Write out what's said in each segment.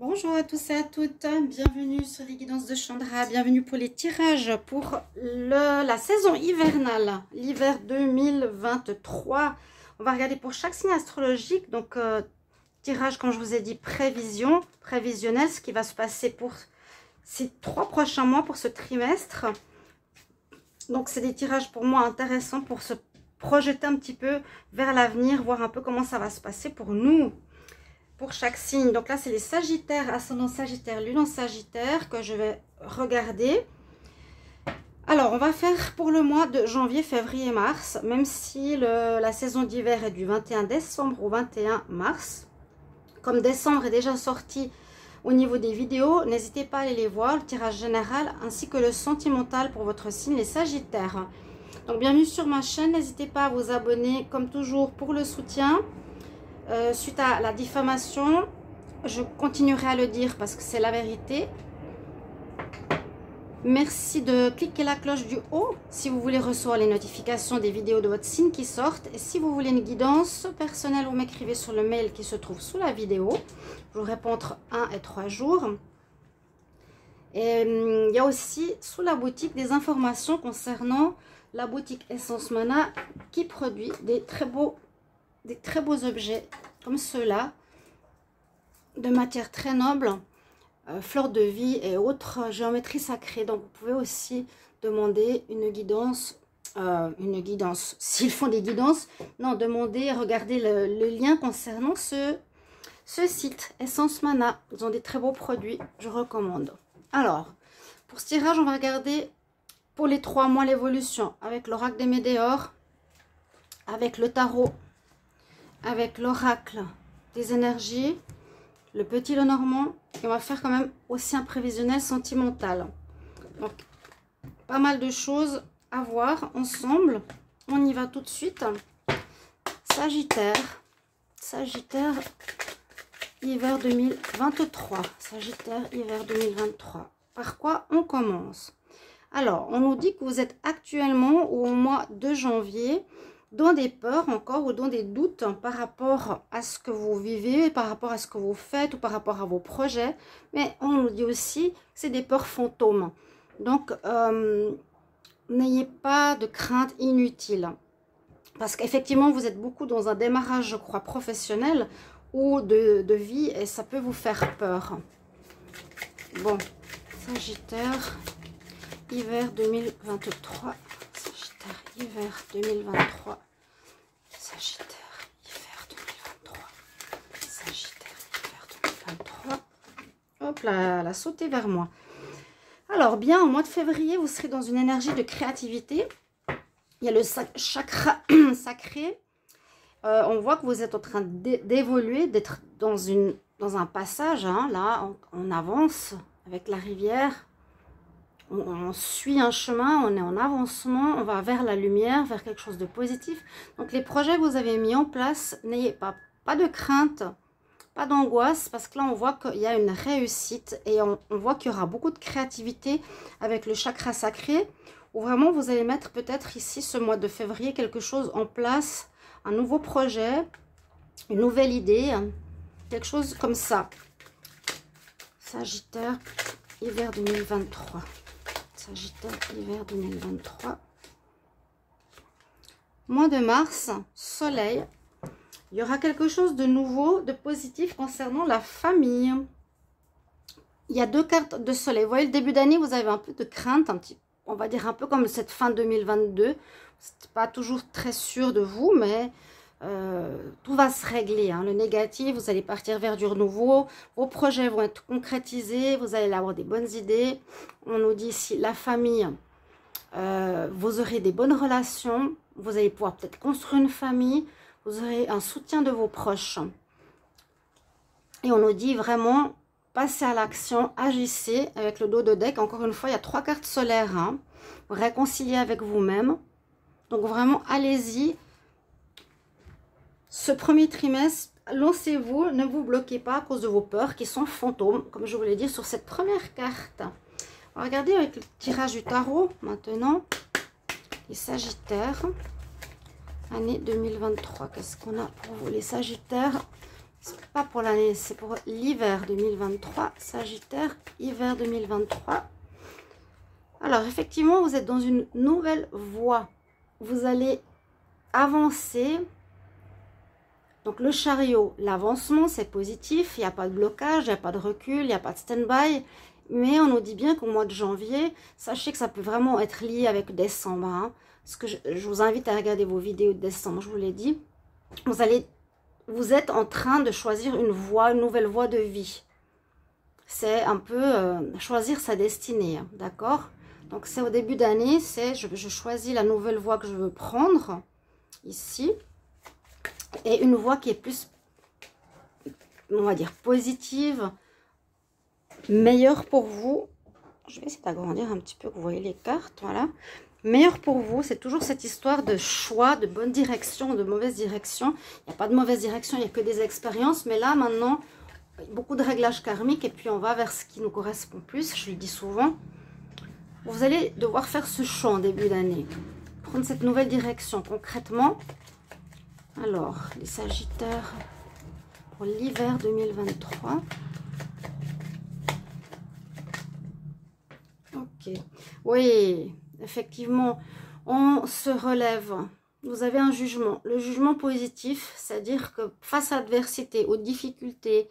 Bonjour à tous et à toutes, bienvenue sur les guidances de Shandra, bienvenue pour les tirages pour la saison hivernale, l'hiver 2023. On va regarder pour chaque signe astrologique, donc tirage comme je vous ai dit, prévisionnel, ce qui va se passer pour ces 3 prochains mois, pour ce trimestre. Donc c'est des tirages pour moi intéressants pour se projeter un petit peu vers l'avenir, voir un peu comment ça va se passer pour nous. Pour chaque signe, donc là c'est les Sagittaires, ascendant Sagittaire, lune en Sagittaire que je vais regarder. Alors on va faire pour le mois de janvier, février, mars, même si la saison d'hiver est du 21 décembre au 21 mars. Comme décembre est déjà sorti au niveau des vidéos, n'hésitez pas à aller les voir, le tirage général ainsi que le sentimental pour votre signe, les Sagittaires. Donc bienvenue sur ma chaîne, n'hésitez pas à vous abonner comme toujours pour le soutien. Suite à la diffamation, je continuerai à le dire parce que c'est la vérité. Merci de cliquer la cloche du haut si vous voulez recevoir les notifications des vidéos de votre signe qui sortent. Et si vous voulez une guidance personnelle, vous m'écrivez sur le mail qui se trouve sous la vidéo. Je vous réponds entre 1 et 3 jours. Et il y a aussi sous la boutique des informations concernant la boutique Essence Mana qui produit des très beaux objets comme ceux-là, de matière très noble, fleurs de vie et autres géométries sacrées. Donc vous pouvez aussi demander une guidance, s'ils font des guidances, non, demandez, regardez le lien concernant ce site, Essence Mana. Ils ont des très beaux produits, je recommande. Alors, pour ce tirage, on va regarder pour les 3 mois l'évolution, avec l'oracle des Médéors, avec le tarot, avec l'oracle des énergies, le petit Lenormand, et on va faire quand même aussi un prévisionnel sentimental. Donc, pas mal de choses à voir ensemble. On y va tout de suite. Sagittaire. Sagittaire, hiver 2023. Sagittaire, hiver 2023. Par quoi on commence? Alors, on nous dit que vous êtes actuellement au mois de janvier, dans des peurs encore ou dans des doutes par rapport à ce que vous vivez, par rapport à ce que vous faites ou par rapport à vos projets. Mais on nous dit aussi que c'est des peurs fantômes. Donc, n'ayez pas de crainte inutile. Parce qu'effectivement, vous êtes beaucoup dans un démarrage, je crois, professionnel ou de vie, et ça peut vous faire peur. Bon, Sagittaire, hiver 2023. Hiver 2023, Sagittaire, hiver 2023, Sagittaire, hiver 2023, hop là, elle a sauté vers moi. Alors bien, au mois de février, vous serez dans une énergie de créativité, il y a le chakra sacré, on voit que vous êtes en train d'évoluer, d'être dans un passage, hein. Là on avance avec la rivière. On suit un chemin, on est en avancement, on va vers la lumière, vers quelque chose de positif. Donc les projets que vous avez mis en place, n'ayez pas de crainte, pas d'angoisse, parce que là on voit qu'il y a une réussite et on voit qu'il y aura beaucoup de créativité avec le chakra sacré, où vraiment vous allez mettre peut-être ici ce mois de février quelque chose en place, un nouveau projet, une nouvelle idée, quelque chose comme ça. Sagittaire, hiver 2023. Sagittaire, hiver 2023. Mois de mars, soleil. Il y aura quelque chose de nouveau, de positif concernant la famille. Il y a 2 cartes de soleil. Vous voyez, le début d'année, vous avez un peu de crainte, on va dire un peu comme cette fin 2022. Vous n'êtes pas toujours très sûr de vous, mais tout va se régler, hein. Le négatif, vous allez partir vers du renouveau, vos projets vont être concrétisés, vous allez avoir des bonnes idées. On nous dit ici la famille, vous aurez des bonnes relations, vous allez pouvoir peut-être construire une famille, vous aurez un soutien de vos proches. Et on nous dit vraiment passez à l'action, agissez avec le dos de deck. Encore une fois, il y a 3 cartes solaires, hein. Vous réconciliez avec vous-même, donc vraiment allez-y. Ce premier trimestre, lancez-vous, ne vous bloquez pas à cause de vos peurs qui sont fantômes, comme je vous l'ai dit sur cette première carte. Regardez avec le tirage du tarot maintenant, les Sagittaires, année 2023. Qu'est-ce qu'on a pour vous les Sagittaires? C'est pas pour l'année, c'est pour l'hiver 2023. Sagittaire, hiver 2023. Alors, effectivement, vous êtes dans une nouvelle voie. Vous allez avancer. Donc, le chariot, l'avancement, c'est positif. Il n'y a pas de blocage, il n'y a pas de recul, il n'y a pas de stand-by. Mais on nous dit bien qu'au mois de janvier, sachez que ça peut vraiment être lié avec décembre. Hein. Parce que je vous invite à regarder vos vidéos de décembre, je vous l'ai dit. Vous êtes en train de choisir une voie, une nouvelle voie de vie. C'est un peu choisir sa destinée, hein, d'accord? Donc, c'est au début d'année, c'est je choisis la nouvelle voie que je veux prendre, ici. Et une voie qui est plus, on va dire, positive, meilleure pour vous. Je vais essayer d'agrandir un petit peu, que vous voyez les cartes, voilà. Meilleur pour vous, c'est toujours cette histoire de choix, de bonne direction, de mauvaise direction. Il n'y a pas de mauvaise direction, il n'y a que des expériences. Mais là, maintenant, beaucoup de réglages karmiques et puis on va vers ce qui nous correspond plus. Je le dis souvent. Vous allez devoir faire ce choix en début d'année. Prendre cette nouvelle direction concrètement. Alors, les Sagittaires pour l'hiver 2023. Ok. Oui. Effectivement, on se relève. Vous avez un jugement. Le jugement positif, c'est-à-dire que face à l'adversité, aux difficultés,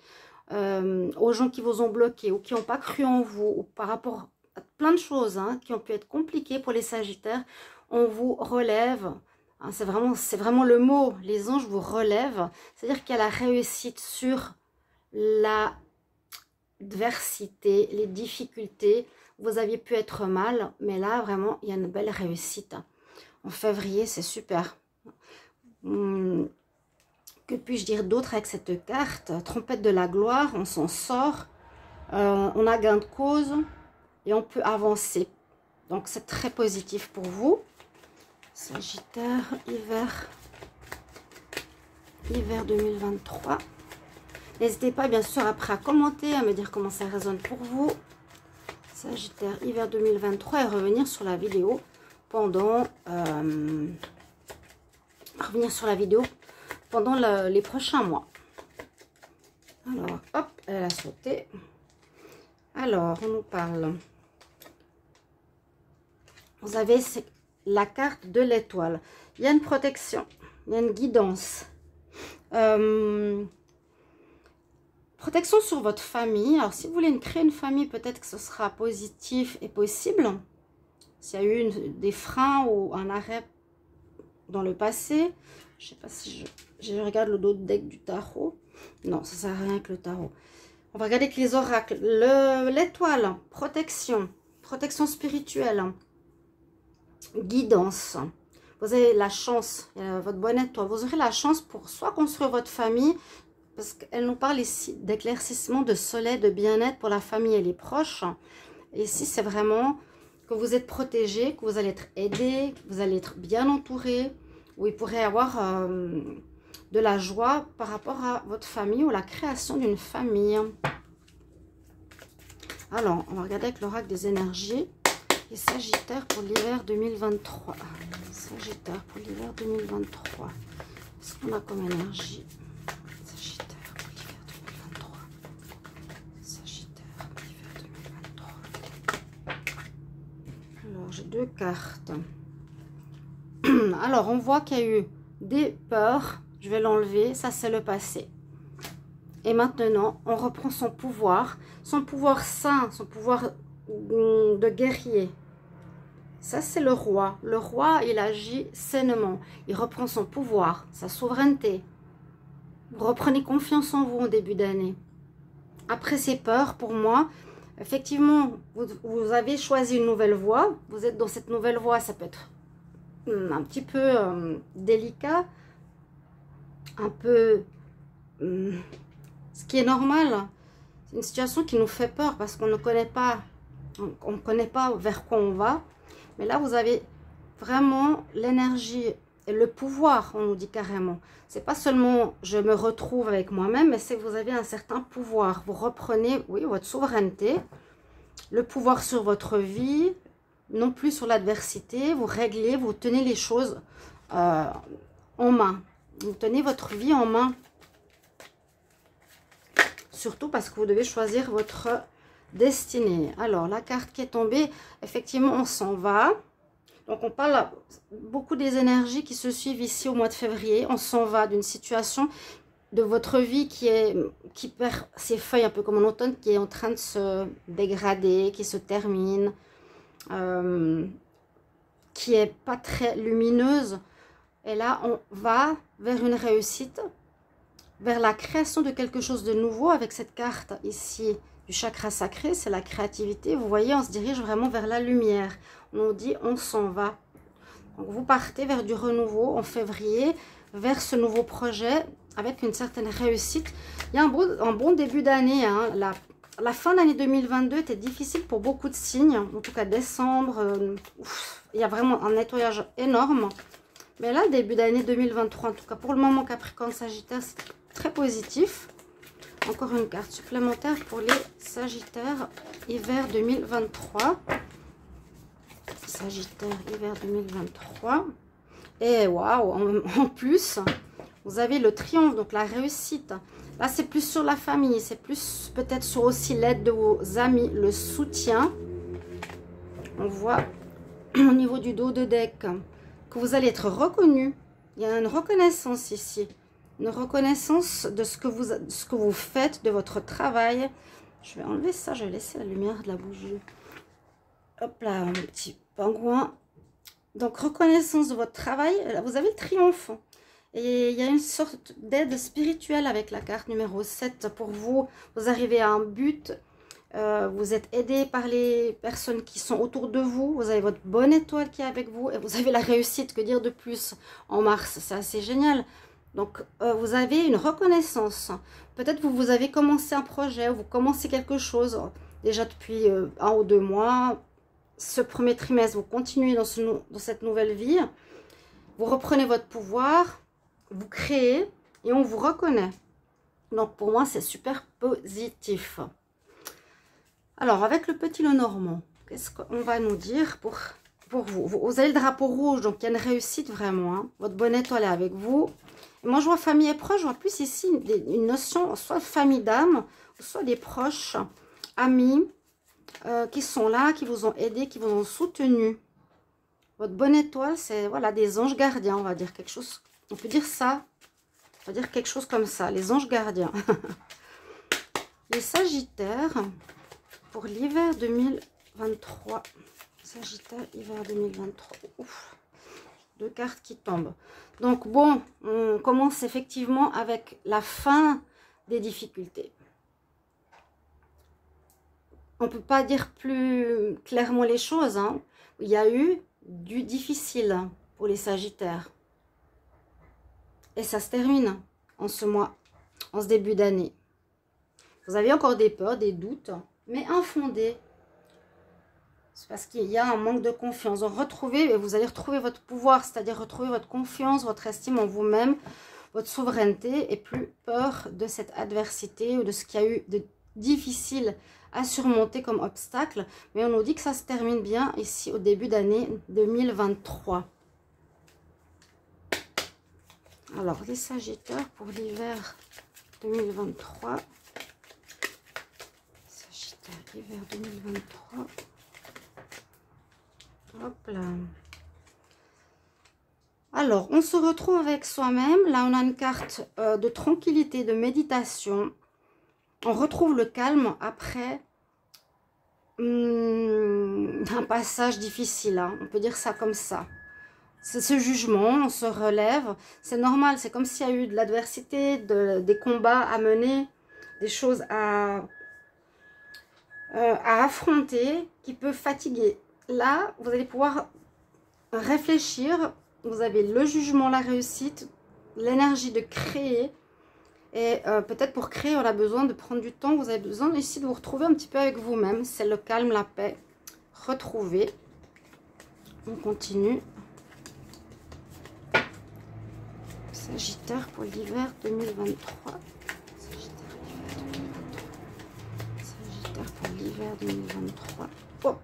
aux gens qui vous ont bloqué ou qui n'ont pas cru en vous, ou par rapport à plein de choses hein, qui ont pu être compliquées pour les Sagittaires, on vous relève. Hein, c'est vraiment le mot. Les anges vous relèvent. C'est-à-dire qu'il y a la réussite sur l'adversité, les difficultés. Vous aviez pu être mal, mais là, vraiment, il y a une belle réussite. En février, c'est super. Que puis-je dire d'autre avec cette carte? Trompette de la gloire, on s'en sort. On a gain de cause et on peut avancer. Donc, c'est très positif pour vous. Sagittaire, hiver 2023. N'hésitez pas, bien sûr, après à commenter, à me dire comment ça résonne pour vous. Sagittaire hiver 2023 et revenir sur la vidéo pendant les prochains mois. Alors, hop, elle a sauté. Alors, on nous parle. Vous avez la carte de l'étoile. Il y a une protection, il y a une guidance. Protection sur votre famille. Alors, si vous voulez créer une famille, peut-être que ce sera positif et possible. S'il y a eu des freins ou un arrêt dans le passé. Je ne sais pas si je regarde le dos de deck du tarot. Non, ça ne sert à rien que le tarot. On va regarder que les oracles. L'étoile, protection. Protection spirituelle. Guidance. Vous avez la chance, votre bonne étoile. Vous aurez la chance pour soit construire votre famille, parce qu'elle nous parle ici d'éclaircissement, de soleil, de bien-être pour la famille et les proches. Et ici, c'est vraiment que vous êtes protégé, que vous allez être aidé, que vous allez être bien entouré, où il pourrait y avoir de la joie par rapport à votre famille ou la création d'une famille. Alors, on va regarder avec l'oracle des énergies. Et Sagittaire pour l'hiver 2023. Sagittaire pour l'hiver 2023. Qu'est-ce qu'on a comme énergie ? Deux cartes. Alors, on voit qu'il y a eu des peurs. Je vais l'enlever. Ça, c'est le passé. Et maintenant, on reprend son pouvoir. Son pouvoir sain, son pouvoir de guerrier. Ça, c'est le roi. Le roi, il agit sainement. Il reprend son pouvoir, sa souveraineté. Vous reprenez confiance en vous en début d'année. Après ces peurs, pour moi... Effectivement, vous avez choisi une nouvelle voie. Vous êtes dans cette nouvelle voie. Ça peut être un petit peu délicat. Un peu... ce qui est normal. C'est une situation qui nous fait peur parce qu'on ne connaît pas. On ne connaît pas vers quoi on va. Mais là, vous avez vraiment l'énergie et le pouvoir, on nous dit carrément. C'est pas seulement je me retrouve avec moi-même, mais c'est que vous avez un certain pouvoir. Vous reprenez, oui, votre souveraineté, le pouvoir sur votre vie, non plus sur l'adversité. Vous réglez, vous tenez les choses en main. Vous tenez votre vie en main. surtout parce que vous devez choisir votre destinée. Alors, la carte qui est tombée, effectivement, on s'en va. Donc, on parle beaucoup des énergies qui se suivent ici au mois de février. On s'en va d'une situation de votre vie qui perd ses feuilles, un peu comme en automne, qui est en train de se dégrader, qui se termine, qui n'est pas très lumineuse. Et là, on va vers une réussite, vers la création de quelque chose de nouveau avec cette carte ici du chakra sacré, c'est la créativité. Vous voyez, on se dirige vraiment vers la lumière. On dit, on s'en va. Donc, vous partez vers du renouveau en février, vers ce nouveau projet avec une certaine réussite. Il y a un bon début d'année, hein. La fin d'année 2022 était difficile pour beaucoup de signes. En tout cas, décembre, il y a vraiment un nettoyage énorme. Mais là, début d'année 2023, en tout cas pour le moment Capricorne Sagittaire, c'est très positif. Encore une carte supplémentaire pour les Sagittaires hiver 2023. Sagittaire hiver 2023. Et waouh, en plus, vous avez le triomphe, donc la réussite. Là, c'est plus sur la famille, c'est plus peut-être sur aussi l'aide de vos amis, le soutien. On voit au niveau du dos de deck que vous allez être reconnu. Il y a une reconnaissance ici. Une reconnaissance de ce que vous faites, de votre travail. Je vais enlever ça, je vais laisser la lumière de la bougie. Hop là, un petit pingouin. Donc, reconnaissance de votre travail. Vous avez le triomphe. Et il y a une sorte d'aide spirituelle avec la carte numéro 7. Pour vous, vous arrivez à un but. Vous êtes aidé par les personnes qui sont autour de vous. Vous avez votre bonne étoile qui est avec vous. Et vous avez la réussite, que dire de plus, en Mars. C'est assez génial. Donc, vous avez une reconnaissance. Peut-être que vous avez commencé un projet, vous commencez quelque chose déjà depuis 1 ou 2 mois. Ce premier trimestre, vous continuez dans cette nouvelle vie. Vous reprenez votre pouvoir, vous créez et on vous reconnaît. Donc, pour moi, c'est super positif. Alors, avec le petit Lenormand, qu'est-ce qu'on va nous dire pour vous? Vous avez le drapeau rouge, donc il y a une réussite vraiment, hein. Votre bonne étoile est avec vous. Et moi, je vois famille et proches, je vois plus ici une notion, soit famille d'âme, soit des proches, amis, qui sont là, qui vous ont aidé, qui vous ont soutenu. Votre bonne étoile, c'est voilà, des anges gardiens, on va dire quelque chose. On peut dire ça, on va dire quelque chose comme ça, les anges gardiens. Les Sagittaires... Pour l'hiver 2023, Sagittaire, hiver 2023, ouf, 2 cartes qui tombent. Donc bon, on commence effectivement avec la fin des difficultés. On ne peut pas dire plus clairement les choses, hein. Il y a eu du difficile pour les Sagittaires. Et ça se termine en ce mois, en ce début d'année. Vous avez encore des peurs, des doutes, mais infondé. C'est parce qu'il y a un manque de confiance. Vous allez retrouver votre pouvoir, c'est-à-dire retrouver votre confiance, votre estime en vous-même, votre souveraineté, et plus peur de cette adversité ou de ce qu'il y a eu de difficile à surmonter comme obstacle. Mais on nous dit que ça se termine bien ici au début d'année 2023. Alors, les Sagittaires pour l'hiver 2023... Hiver 2023. Hop là. Alors, on se retrouve avec soi-même. Là, on a une carte de tranquillité, de méditation. On retrouve le calme après un passage difficile, hein. On peut dire ça comme ça. C'est ce jugement, on se relève. C'est normal, c'est comme s'il y a eu de l'adversité, des combats à mener, des choses à affronter, qui peut fatiguer. Là, vous allez pouvoir réfléchir, vous avez le jugement, la réussite, l'énergie de créer, et peut-être pour créer, on a besoin de prendre du temps, vous avez besoin ici de vous retrouver un petit peu avec vous-même, c'est le calme, la paix, retrouver. On continue. Sagittaire pour l'hiver 2023. L'hiver 2023, hop,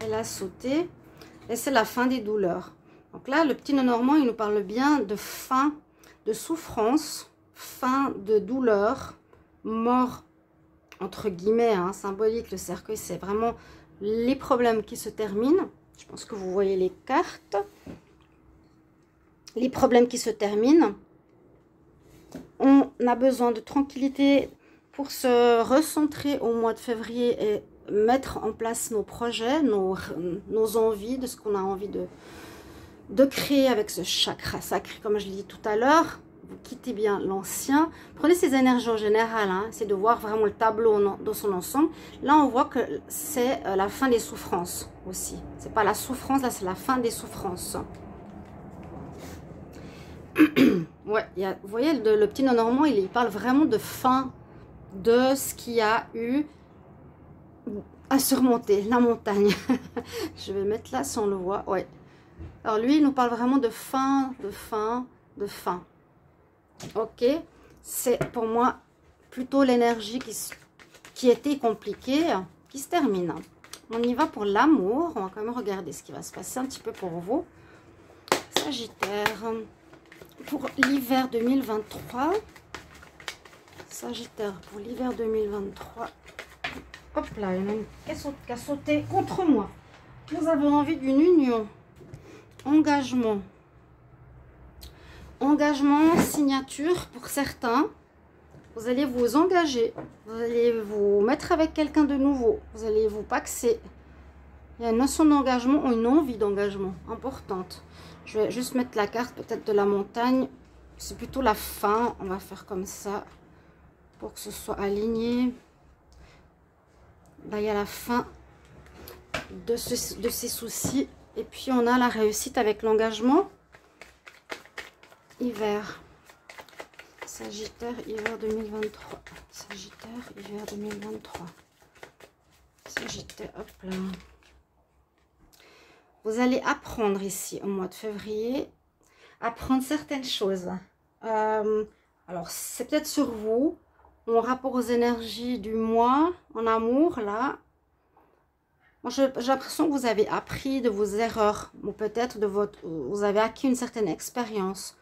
elle a sauté, et c'est la fin des douleurs. Donc là, le petit Lenormand, il nous parle bien de fin de souffrance, fin de douleur, mort, entre guillemets, hein, symbolique. Le cercueil, c'est vraiment les problèmes qui se terminent. Je pense que vous voyez les cartes. Les problèmes qui se terminent. On a besoin de tranquillité pour se recentrer au mois de février et mettre en place nos projets, nos envies, de ce qu'on a envie de créer avec ce chakra sacré, comme je l'ai dit tout à l'heure. Vous quittez bien l'ancien. Prenez ces énergies en général, hein, c'est de voir vraiment le tableau dans son ensemble. Là, on voit que c'est la fin des souffrances aussi. C'est pas la souffrance, là, c'est la fin des souffrances. Ouais, vous voyez, le petit Lenormand, il parle vraiment de fin de ce qu'il y a eu à surmonter, la montagne. Je vais mettre là si on le voit, ouais. Alors lui, il nous parle vraiment de fin, de fin, de fin. Ok, c'est pour moi plutôt l'énergie qui était compliquée, qui se termine. On y va pour l'amour. On va quand même regarder ce qui va se passer un petit peu pour vous. Sagittaire, pour l'hiver 2023. Sagittaire, pour l'hiver 2023. Hop là, il y en a une qui a sauté contre moi. Nous avons envie d'une union. Engagement. Engagement, signature pour certains. Vous allez vous engager. Vous allez vous mettre avec quelqu'un de nouveau. Vous allez vous paxer. Il y a une notion d'engagement, une envie d'engagement importante. Je vais juste mettre la carte peut-être de la montagne. C'est plutôt la fin. On va faire comme ça pour que ce soit aligné. Là, il y a la fin de ces soucis. Et puis, on a la réussite avec l'engagement. Hiver. Sagittaire, hiver 2023. Sagittaire, hiver 2023. Sagittaire, hop là. Vous allez apprendre ici, au mois de février, apprendre certaines choses. Alors, c'est peut-être sur vous. Mon rapport aux énergies du mois, en amour, là. Moi, j'ai l'impression que vous avez appris de vos erreurs. Ou peut-être de votre... Vous avez acquis une certaine expérience.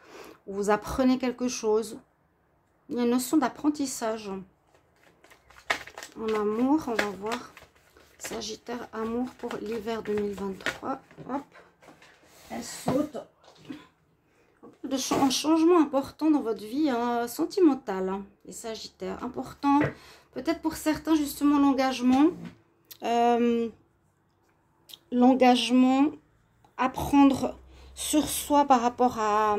Vous apprenez quelque chose. Il y a une notion d'apprentissage. En amour, on va voir. Sagittaire, amour pour l'hiver 2023. Hop. Elle saute. Un changement important dans votre vie sentimentale. Hein, les Sagittaires, important. Peut-être pour certains, justement, l'engagement. L'engagement, apprendre sur soi par rapport à...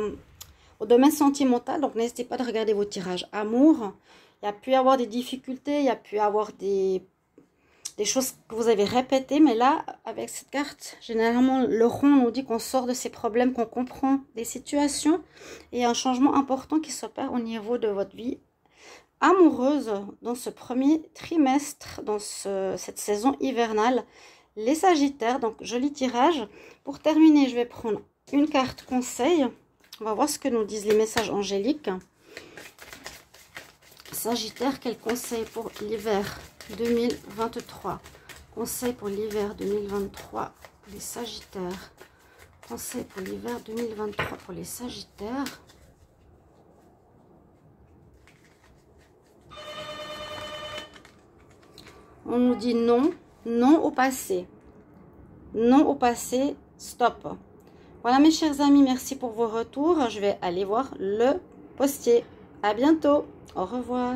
au domaine sentimental, donc n'hésitez pas de regarder vos tirages. Amour, il y a pu avoir des difficultés, il y a pu avoir des choses que vous avez répétées, mais là, avec cette carte, généralement, le rond nous dit qu'on sort de ces problèmes, qu'on comprend des situations, et un changement important qui s'opère au niveau de votre vie amoureuse dans ce premier trimestre, dans cette saison hivernale. Les Sagittaires, donc joli tirage. Pour terminer, je vais prendre une carte conseil. On va voir ce que nous disent les messages angéliques. Sagittaire, quel conseil pour l'hiver 2023? Conseil pour l'hiver 2023 pour les Sagittaires. Conseil pour l'hiver 2023 pour les Sagittaires. On nous dit non, non au passé. Non au passé, stop. Voilà mes chers amis, merci pour vos retours. Je vais aller voir le postier. À bientôt. Au revoir.